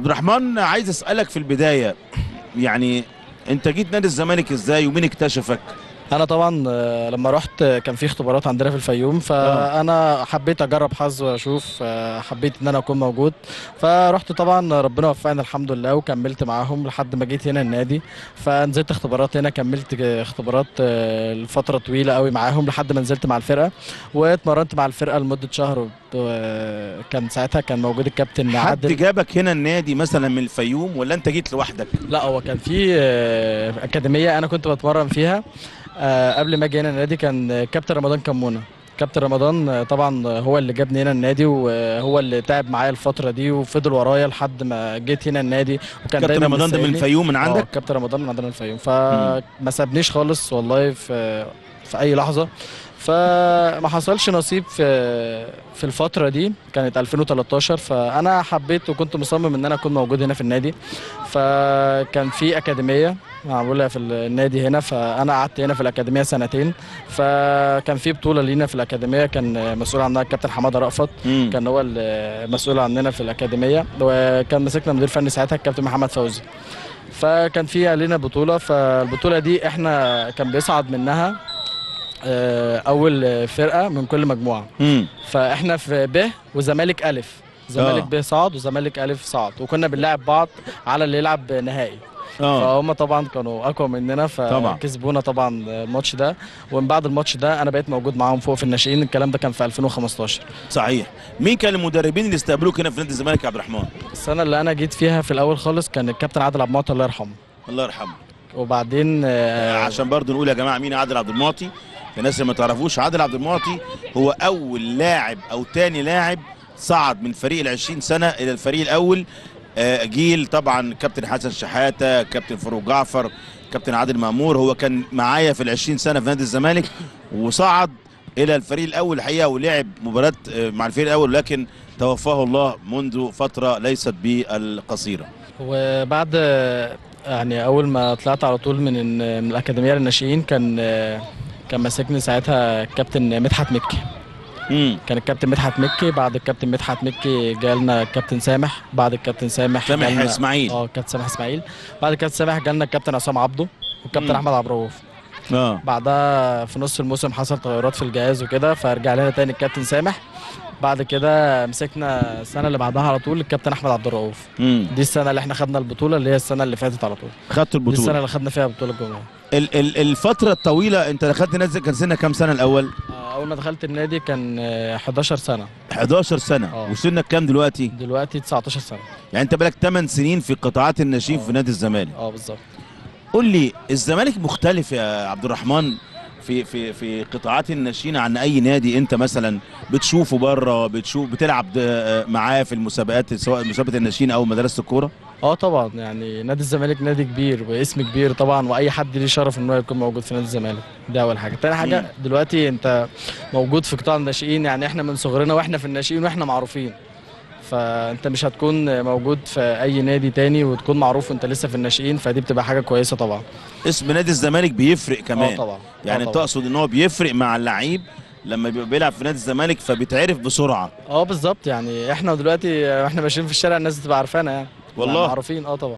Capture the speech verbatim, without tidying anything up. عبد الرحمن، عايز اسالك في البدايه، يعني انت جيت نادي الزمالك ازاي ومين اكتشفك؟ انا طبعا لما رحت كان في اختبارات عندنا في الفيوم، فانا حبيت اجرب حظ واشوف، حبيت ان انا اكون موجود، فرحت طبعا ربنا وفقني الحمد لله وكملت معاهم لحد ما جيت هنا النادي، فنزلت اختبارات هنا، كملت اختبارات لفتره طويله قوي معاهم لحد ما نزلت مع الفرقه واتمرنت مع الفرقه لمده شهر. كان ساعتها كان موجود الكابتن عادل. حد جابك هنا النادي مثلا من الفيوم ولا انت جيت لوحدك؟ لا، هو كان في اكاديميه انا كنت بتمرن فيها قبل ما اجي هنا النادي، كان كابتن رمضان كمونه. كابتن رمضان طبعا هو اللي جابني هنا النادي وهو اللي تعب معايا الفتره دي وفضل ورايا لحد ما جيت هنا النادي. وكان كابتن رمضان ده من الفيوم من عندك؟ كابتن رمضان من عندنا من الفيوم، فما سابنيش خالص والله في في اي لحظه، فما حصلش نصيب في في الفتره دي، كانت ألفين وتلتاشر. فانا حبيت وكنت مصمم ان انا اكون موجود هنا في النادي، فكان في اكاديميه معموله في النادي هنا، فانا قعدت هنا في الاكاديميه سنتين، فكان في بطوله لينا في الاكاديميه كان مسؤول عنها الكابتن حمادة رأفت، مم. كان هو المسؤول عننا في الاكاديميه، وكان مسكنا مدير فني ساعتها الكابتن محمد فوزي، فكان في علينا بطوله. فالبطوله دي احنا كان بيصعد منها اول فرقه من كل مجموعه، مم. فاحنا في ب وزمالك الف، زمالك ب صعد وزمالك الف صعد، وكنا بنلعب بعض على اللي يلعب نهائي، أوه. فهم طبعا كانوا اقوى مننا فكسبونا طبعا الماتش ده، ومن بعد الماتش ده انا بقيت موجود معاهم فوق في الناشئين. الكلام ده كان في ألفين وخمستاشر. صحيح. مين كان المدربين اللي استقبلوك هنا في نادي الزمالك يا عبد الرحمن؟ السنه اللي انا جيت فيها في الاول خالص كان الكابتن عادل عبد المعطي الله يرحمه. الله يرحمه. وبعدين آه عشان برضه نقول يا جماعه مين عادل عبد المعطي، الناس اللي ما تعرفوش، عادل عبد المعطي هو اول لاعب او تاني لاعب صعد من فريق ال عشرين سنه الى الفريق الاول، جيل طبعا كابتن حسن شحاته، كابتن فاروق جعفر، كابتن عادل مامور. هو كان معايا في ال عشرين سنه في نادي الزمالك وصعد الى الفريق الاول الحقيقه، ولعب مباراه مع الفريق الاول، لكن توفاه الله منذ فتره ليست بالقصيره. وبعد يعني اول ما طلعت على طول من من الاكاديميه للناشئين كان كان ماسكني ساعتها الكابتن مدحت مكي. امم كان الكابتن مدحت مكي، بعد الكابتن مدحت مكي جالنا الكابتن سامح، بعد الكابتن سامح سامح اسماعيل، اه كابتن سامح اسماعيل، بعد الكابتن سامح جالنا الكابتن عصام عبده والكابتن احمد عبد الرؤوف. اه بعدها في نص الموسم حصل تغيرات في الجهاز وكده، فرجع لنا تاني الكابتن سامح. بعد كده مسكنا السنه اللي بعدها على طول الكابتن احمد عبد الرؤوف. امم دي السنه اللي احنا خدنا البطوله، اللي هي السنه اللي فاتت على طول خدت البطوله، دي السنه اللي خدنا فيها بطوله الجمهوريه. ال ال الفتره الطويله انت دخلت النادي كان سنك كام سنه الاول؟ اول ما دخلت النادي كان حداشر سنه. حداشر سنه. أوه. وسنك كام دلوقتي؟ دلوقتي تسعتاشر سنه. يعني انت بقالك تمن سنين في قطاعات الناشئين في نادي الزمالك. اه بالظبط. قول لي، الزمالك مختلف يا عبد الرحمن في في في قطاعات الناشئين عن اي نادي انت مثلا بتشوفه بره، بتشوف بتلعب معاه في المسابقات سواء مسابقه الناشئين او مدرسه الكوره؟ اه طبعا، يعني نادي الزمالك نادي كبير واسم كبير طبعا، واي حد ليه شرف انه يكون موجود في نادي الزمالك، دي اول حاجه. تاني حاجه، دلوقتي انت موجود في قطاع الناشئين، يعني احنا من صغرنا واحنا في الناشئين واحنا معروفين، فانت مش هتكون موجود في اي نادي تاني وتكون معروف وانت لسه في الناشئين، فدي بتبقى حاجه كويسه طبعا. اسم نادي الزمالك بيفرق كمان. اه طبعا. يعني تقصد ان هو بيفرق مع اللعيب لما بيلعب في نادي الزمالك فبيتعرف بسرعه. اه بالظبط، يعني احنا دلوقتي احنا ماشيين في الشارع الناس بتبقى عارفانا، يعني والله معروفين. اه طبعا.